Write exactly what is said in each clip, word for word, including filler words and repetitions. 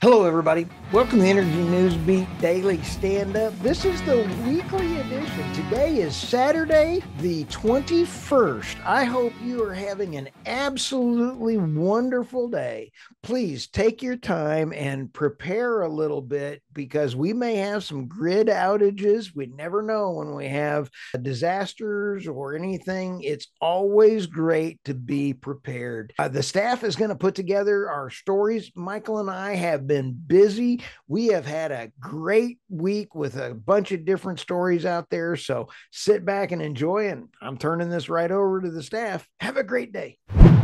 Hello, everybody. Welcome to Energy News Beat Daily Stand Up. This is the weekly edition. Today is Saturday, the twenty-first. I hope you are having an absolutely wonderful day. Please take your time and prepare a little bit because we may have some grid outages. We never know when we have disasters or anything. It's always great to be prepared. Uh, the staff is going to put together our stories. Michael and I have been busy. We have had a great week with a bunch of different stories out there. So sit back and enjoy. And I'm turning this right over to the staff. Have a great day.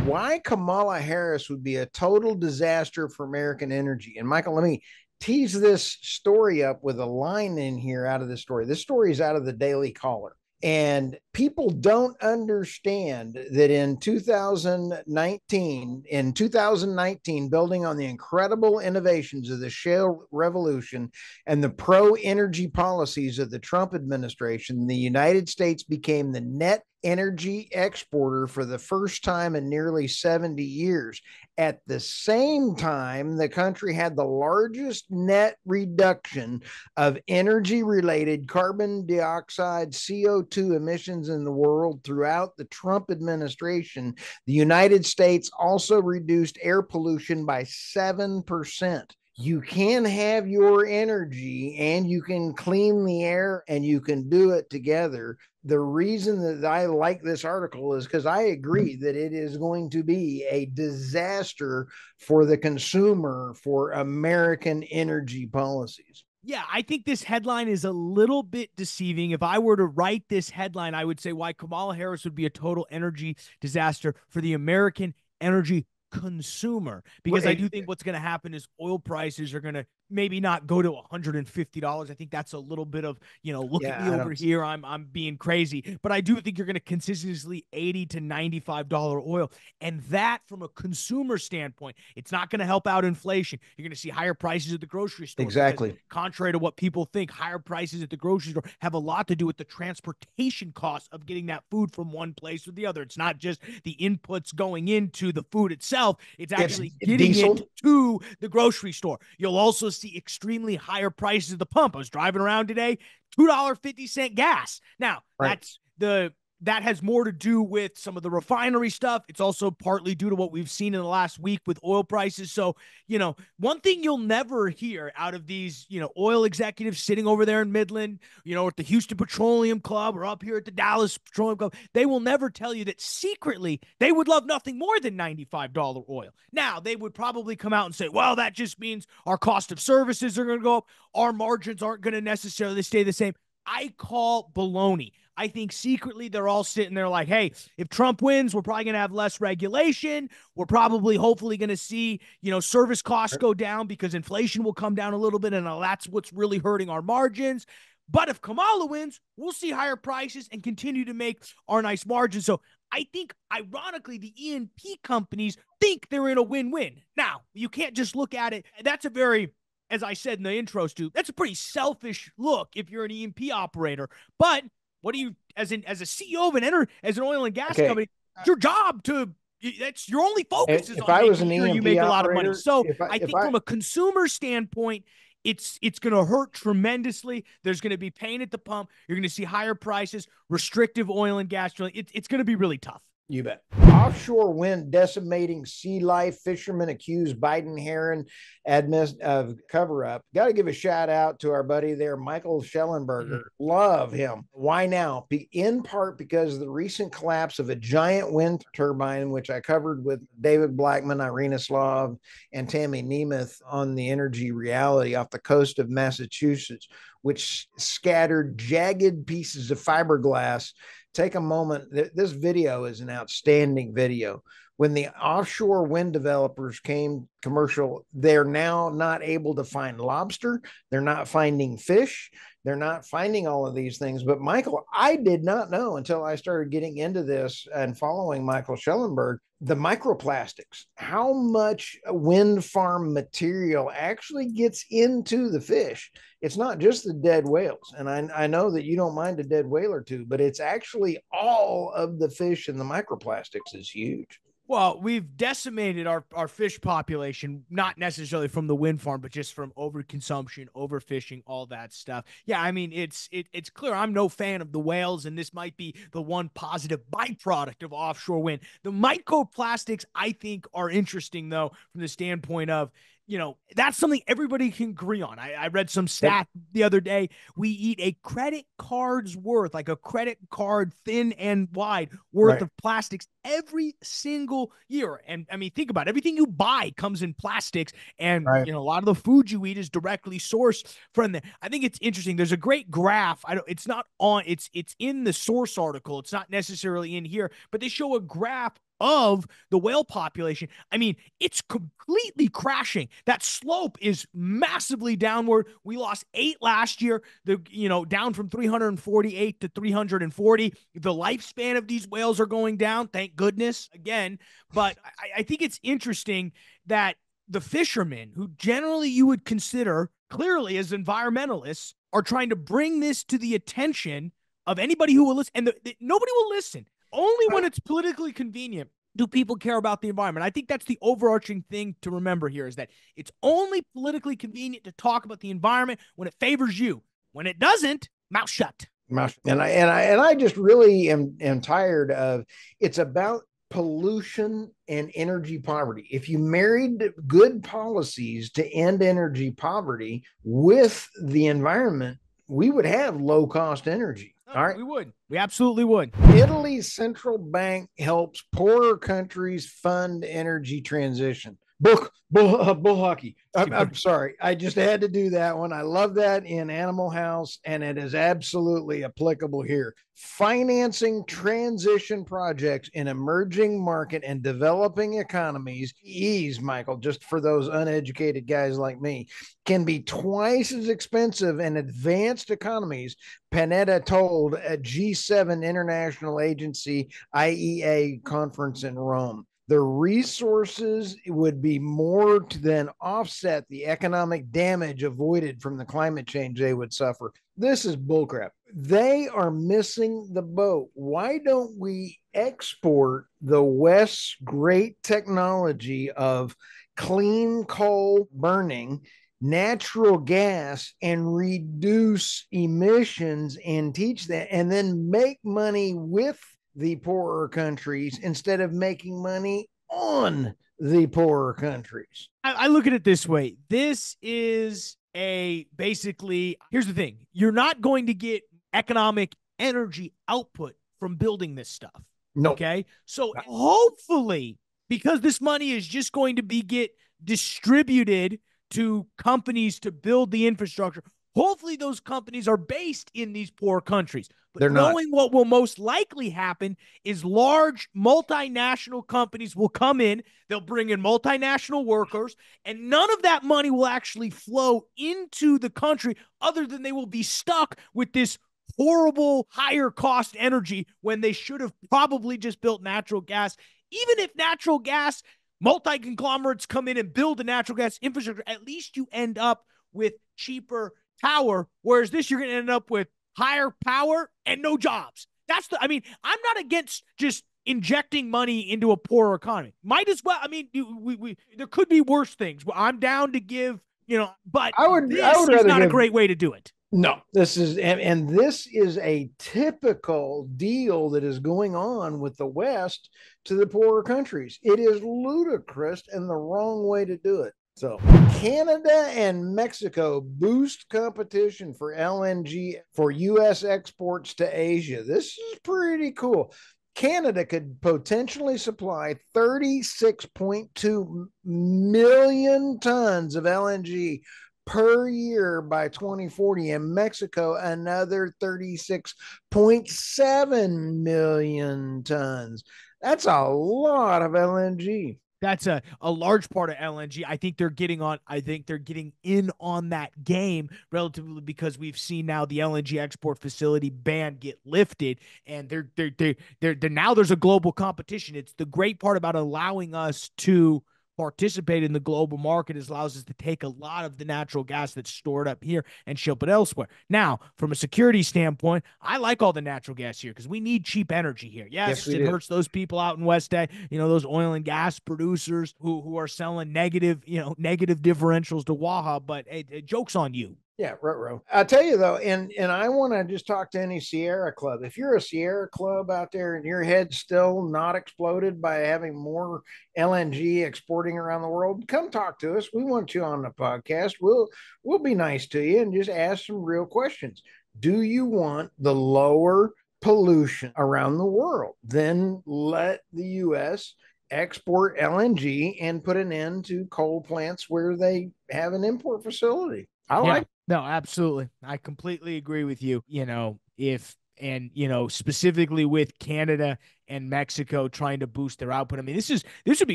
Why Kamala Harris would be a total disaster for American energy. And Michael, let me tease this story up with a line in here out of this story. This story is out of the Daily Caller. And people don't understand that in two thousand nineteen, in twenty nineteen, building on the incredible innovations of the shale revolution and the pro-energy policies of the Trump administration, the United States became the net energy exporter for the first time in nearly seventy years. At the same time, the country had the largest net reduction of energy-related carbon dioxide, C O two emissions in the world throughout the Trump administration. The United States also reduced air pollution by seven percent. You can have your energy and you can clean the air and you can do it together. The reason that I like this article is because I agree that it is going to be a disaster for the consumer, for American energy policies. Yeah, I think this headline is a little bit deceiving. If I were to write this headline, I would say why Kamala Harris would be a total energy disaster for the American energy consumer, because well, it, I do think what's going to happen is oil prices are going to maybe not go to one hundred fifty dollars. I think that's a little bit of, you know, look yeah, at me I over here. I'm I'm being crazy, but I do think you're going to consistently eighty to ninety-five dollars oil. And that from a consumer standpoint, it's not going to help out inflation. You're going to see higher prices at the grocery store. Exactly. Contrary to what people think, higher prices at the grocery store have a lot to do with the transportation costs of getting that food from one place to the other. It's not just the inputs going into the food itself. It's actually it's getting diesel. it to the grocery store. You'll also see extremely higher prices at the pump. I was driving around today, two dollars and fifty cents gas. Now, right. that's the that has more to do with some of the refinery stuff. It's also partly due to what we've seen in the last week with oil prices. So, you know, one thing you'll never hear out of these, you know, oil executives sitting over there in Midland, you know, at the Houston Petroleum Club or up here at the Dallas Petroleum Club, they will never tell you that secretly they would love nothing more than ninety-five dollars oil. Now, they would probably come out and say, well, that just means our cost of services are going to go up. Our margins aren't going to necessarily stay the same. I call baloney. I think secretly they're all sitting there like, hey, if Trump wins, we're probably going to have less regulation. We're probably hopefully going to see, you know, service costs go down because inflation will come down a little bit. And that's what's really hurting our margins. But if Kamala wins, we'll see higher prices and continue to make our nice margins. So I think, ironically, the E and P companies think they're in a win-win. Now, you can't just look at it. That's a very... As I said in the intros too, that's a pretty selfish look if you're an E and P operator. But what do you, as an as a C E O of an enter, as an oil and gas okay. company, it's your job to. That's your only focus. If is on I was an sure E and P you make operator, a lot of money. So I, I think I, from a consumer standpoint, it's it's going to hurt tremendously. There's going to be pain at the pump. You're going to see higher prices, restrictive oil and gas drilling. It, it's going to be really tough. You bet. Offshore wind decimating sea life. Fishermen accuse Biden-Harris admin of cover-up. Got to give a shout out to our buddy there, Michael Schellenberger. Mm-hmm. Love him. Why now? Be- in part because of the recent collapse of a giant wind turbine, which I covered with David Blackman, Irina Slav, and Tammy Nemeth on the Energy Reality off the coast of Massachusetts, which scattered jagged pieces of fiberglass. Take a moment. This video is an outstanding video. when the offshore wind developers came commercial, they're now not able to find lobster. They're not finding fish. They're not finding all of these things. But Michael, I did not know until I started getting into this and following Michael Schellenberger, the microplastics, how much wind farm material actually gets into the fish. It's not just the dead whales. And I, I know that you don't mind a dead whale or two, but it's actually all of the fish, and the microplastics is huge. Well, we've decimated our, our fish population, not necessarily from the wind farm, but just from overconsumption, overfishing, all that stuff. Yeah, I mean, it's it, it's clear I'm no fan of the whales, and this might be the one positive byproduct of offshore wind. The microplastics, I think, are interesting, though, from the standpoint of, you know, that's something everybody can agree on. I, I read some stat the other day. We eat a credit card's worth, like a credit card thin and wide worth right. of plastics every single year. And I mean, think about it. Everything you buy comes in plastics. And right. you know, a lot of the food you eat is directly sourced from there. I think it's interesting. There's a great graph. I don't, it's not on, it's, it's in the source article. It's not necessarily in here, but they show a graph of the whale population. I mean, it's completely crashing. That slope is massively downward. We lost eight last year, the, you know, down from three hundred forty-eight to three hundred forty. The lifespan of these whales are going down. Thank goodness again. But I, I think it's interesting that the fishermen, who generally you would consider clearly as environmentalists, are trying to bring this to the attention of anybody who will listen. And the, the, nobody will listen. Only when it's politically convenient do people care about the environment. I think that's the overarching thing to remember here, is that it's only politically convenient to talk about the environment when it favors you. When it doesn't, mouth shut. And I, and I, and I just really am, am tired of, it's about pollution and energy poverty. If you married good policies to end energy poverty with the environment, we would have low cost energy. All right. We would. We absolutely would. Italy's central bank helps poorer countries fund energy transition. Bull, bull, uh, bull hockey. I'm, I'm sorry. I just had to do that one. I love that in Animal House, and it is absolutely applicable here. Financing transition projects in emerging market and developing economies, ease, Michael, just for those uneducated guys like me, can be twice as expensive in advanced economies, Panetta told a G seven international agency I E A conference in Rome. The resources would be more to than offset the economic damage avoided from the climate change they would suffer. This is bullcrap. They are missing the boat. Why don't we export the West's great technology of clean coal burning, natural gas, and reduce emissions and teach that, and then make money with the poorer countries instead of making money on the poorer countries? I, I look at it this way. This is a basically, here's the thing. You're not going to get economic energy output from building this stuff. No. Okay. So hopefully, because this money is just going to be get distributed to companies to build the infrastructure, hopefully those companies are based in these poor countries. But they're knowing not. What will most likely happen is large multinational companies will come in, they'll bring in multinational workers, and none of that money will actually flow into the country, other than they will be stuck with this horrible higher cost energy when they should have probably just built natural gas. Even if natural gas, multi-conglomerates come in and build the natural gas infrastructure, at least you end up with cheaper power, whereas this, you're going to end up with higher power and no jobs. That's the, I mean, I'm not against just injecting money into a poorer economy. Might as well. I mean, we, we, there could be worse things. I'm down to give, you know, but I would, this I would is not give, a great way to do it. No, this is, and, and this is a typical deal that is going on with the West to the poorer countries. It is ludicrous and the wrong way to do it. So Canada and Mexico boost competition for L N G for U S exports to Asia. This is pretty cool. Canada could potentially supply thirty-six point two million tons of L N G per year by twenty forty. In Mexico, another thirty-six point seven million tons. That's a lot of L N G. That's a, a large part of L N G. I think they're getting on. I think they're getting in on that game relatively, because we've seen now the L N G export facility ban get lifted, and they're they're they're they're, they're now there's a global competition. It's the great part about allowing us to participate in the global market is allows us to take a lot of the natural gas that's stored up here and ship it elsewhere. Now, from a security standpoint, I like all the natural gas here because we need cheap energy here. Yes, yes it do. hurts those people out in West End, you know, those oil and gas producers who who are selling negative, you know, negative differentials to Waha, but hey, joke's on you. Yeah, right, right. I tell you though, and and I want to just talk to any Sierra Club. If you're a Sierra Club out there and your head's still not exploded by having more L N G exporting around the world, come talk to us. We want you on the podcast. We'll we'll be nice to you and just ask some real questions. Do you want the lower pollution around the world? Then let the U S export L N G and put an end to coal plants where they have an import facility. I yeah. like. No, absolutely. I completely agree with you. You know, if, and, you know, specifically with Canada and Mexico trying to boost their output. I mean, this is, this would be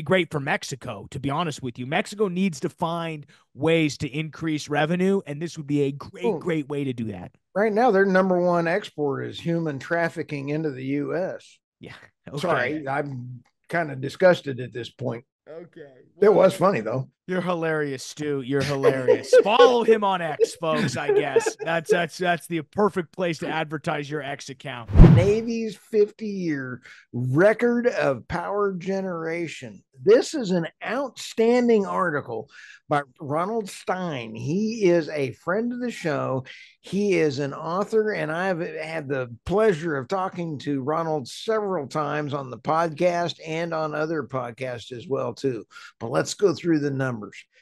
great for Mexico, to be honest with you. Mexico needs to find ways to increase revenue, and this would be a great, well, great way to do that. Right now, their number one export is human trafficking into the U S. Yeah. Okay. Sorry, I'm kind of disgusted at this point. Okay. Well, it was funny though. You're hilarious, Stu. You're hilarious. Follow him on X, folks, I guess. That's that's that's the perfect place to advertise your X account. Navy's fifty-year record of power generation. This is an outstanding article by Ronald Stein. He is a friend of the show. He is an author, and I've had the pleasure of talking to Ronald several times on the podcast and on other podcasts as well, too. But let's go through the numbers.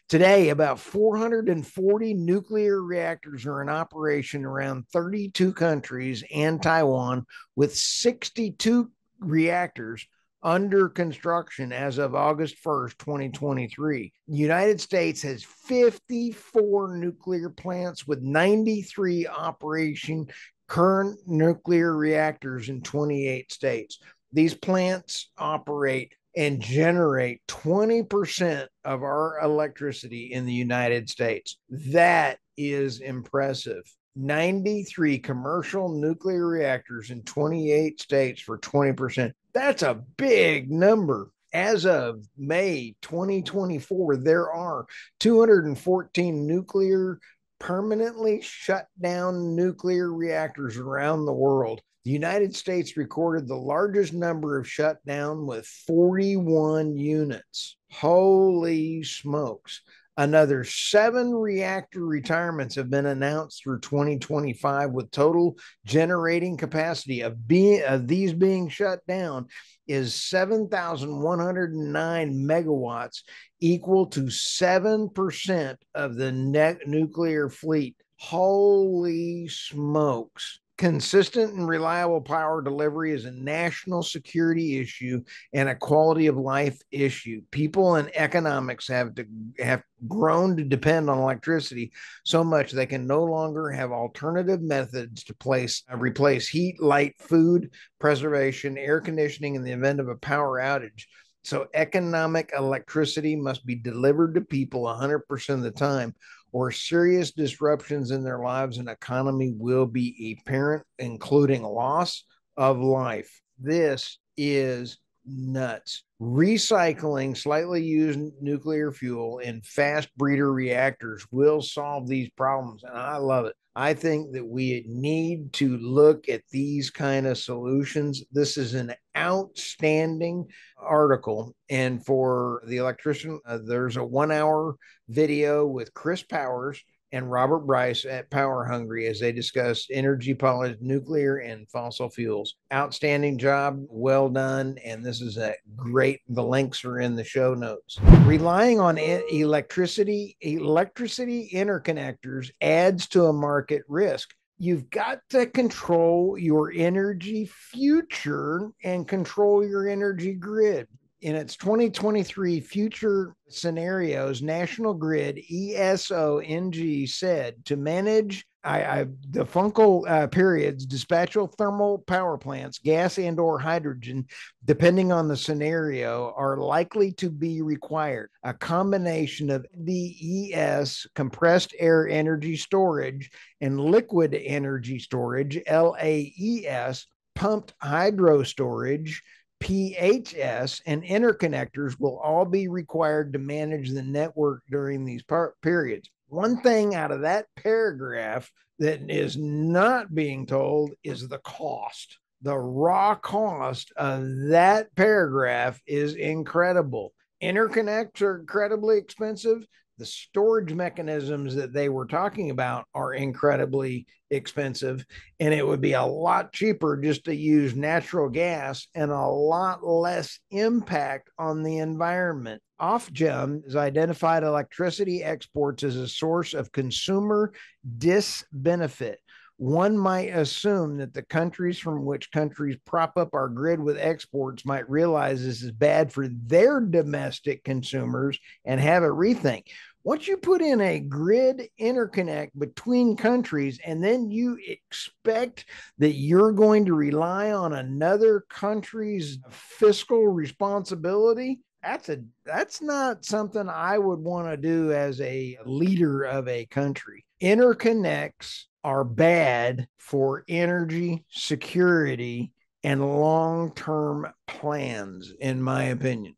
Today, about four hundred forty nuclear reactors are in operation around thirty-two countries and Taiwan, with sixty-two reactors under construction as of August first, twenty twenty-three. The United States has fifty-four nuclear plants with ninety-three operation current nuclear reactors in twenty-eight states. These plants operate and generate twenty percent of our electricity in the United States. That is impressive. ninety-three commercial nuclear reactors in twenty-eight states for twenty percent. That's a big number. As of May twenty twenty-four, there are two hundred fourteen nuclear, permanently shut down nuclear reactors around the world. The United States recorded the largest number of shutdown with forty-one units. Holy smokes. Another seven reactor retirements have been announced through twenty twenty-five, with total generating capacity of, being, of these being shut down is seven thousand one hundred nine megawatts, equal to seven percent of the net nuclear fleet. Holy smokes. Consistent and reliable power delivery is a national security issue and a quality of life issue. People and economics have to, have grown to depend on electricity so much they can no longer have alternative methods to place, uh, replace heat, light, food, preservation, air conditioning in the event of a power outage. So economic electricity must be delivered to people one hundred percent of the time, or serious disruptions in their lives and economy will be apparent, including loss of life. This is nuts. Recycling slightly used nuclear fuel in fast breeder reactors will solve these problems, and I love it. I think that we need to look at these kind of solutions. This is an outstanding article. And for the electrician, uh, there's a one-hour video with Chris Powers and Robert Bryce at Power Hungry as they discuss energy policy, nuclear, and fossil fuels. Outstanding job. Well done. And this is a great, the links are in the show notes. Relying on electricity, electricity interconnectors adds to a market risk. You've got to control your energy future and control your energy grid. In its twenty twenty-three future scenarios, National Grid E S O N G said to manage I, I, the Funkel uh, periods, dispatchable thermal power plants, gas and or hydrogen, depending on the scenario, are likely to be required. A combination of D E S, compressed air energy storage, and liquid energy storage, L A E S, pumped hydro storage, P H S, and interconnectors will all be required to manage the network during these par- periods. One thing out of that paragraph that is not being told is the cost. The raw cost of that paragraph is incredible. Interconnects are incredibly expensive. The storage mechanisms that they were talking about are incredibly expensive, and it would be a lot cheaper just to use natural gas and a lot less impact on the environment. Offgem has identified electricity exports as a source of consumer disbenefit. One might assume that the countries from which countries prop up our grid with exports might realize this is bad for their domestic consumers and have a rethink. Once you put in a grid interconnect between countries and then you expect that you're going to rely on another country's fiscal responsibility, that's a that's not something I would want to do as a leader of a country. Interconnects are bad for energy security and long-term plans, in my opinion.